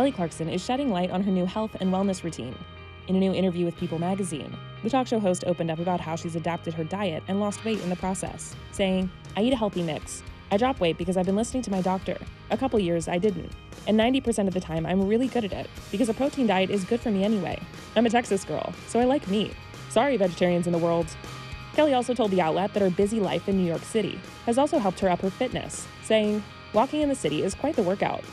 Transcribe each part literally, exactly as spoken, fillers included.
Kelly Clarkson is shedding light on her new health and wellness routine. In a new interview with People magazine, the talk show host opened up about how she's adapted her diet and lost weight in the process, saying, "I eat a healthy mix. I drop weight because I've been listening to my doctor. A couple years I didn't. And ninety percent of the time I'm really good at it because a protein diet is good for me anyway. I'm a Texas girl, so I like meat. Sorry, vegetarians in the world." Kelly also told the outlet that her busy life in New York City has also helped her up her fitness, saying, "Walking in the city is quite the workout."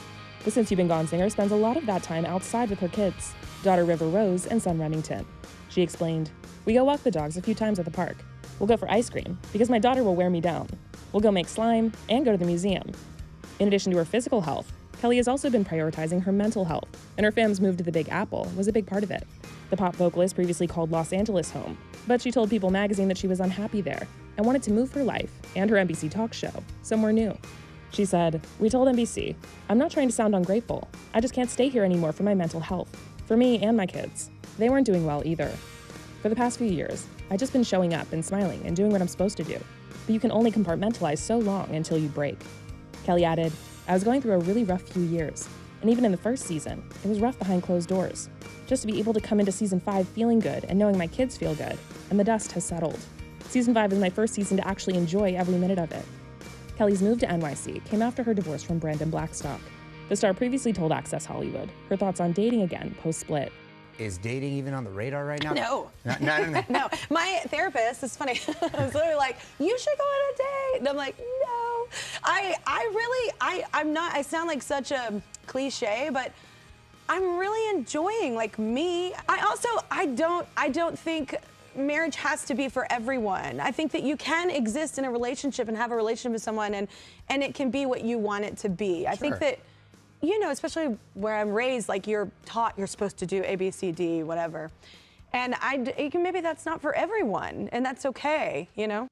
The Since You've Been Gone singer spends a lot of that time outside with her kids, daughter River Rose and son Remington. She explained, "We go walk the dogs a few times at the park. We'll go for ice cream because my daughter will wear me down. We'll go make slime and go to the museum." In addition to her physical health, Kelly has also been prioritizing her mental health, and her fam's move to the Big Apple was a big part of it. The pop vocalist previously called Los Angeles home, but she told People magazine that she was unhappy there and wanted to move her life and her N B C talk show somewhere new. She said, "We told N B C, I'm not trying to sound ungrateful. I just can't stay here anymore for my mental health, for me and my kids. They weren't doing well either. For the past few years, I've just been showing up and smiling and doing what I'm supposed to do. But you can only compartmentalize so long until you break." Kelly added, "I was going through a really rough few years, and even in the first season, it was rough behind closed doors. Just to be able to come into season five feeling good and knowing my kids feel good, and the dust has settled. Season five is my first season to actually enjoy every minute of it." Kelly's move to N Y C came after her divorce from Brandon Blackstock. The star previously told Access Hollywood her thoughts on dating again post-split. Is dating even on the radar right now? No. No, no, no. No. My therapist, it's funny, I was literally like, "You should go on a date." And I'm like, no. I I really, I, I'm not, I sound like such a cliche, but I'm really enjoying, like, me. I also, I don't, I don't think marriage has to be for everyone. I think that you can exist in a relationship and have a relationship with someone, and, and it can be what you want it to be. Sure. I think that, you know, especially where I'm raised, like, you're taught you're supposed to do A, B, C, D, whatever. And I, maybe that's not for everyone, and that's okay, you know?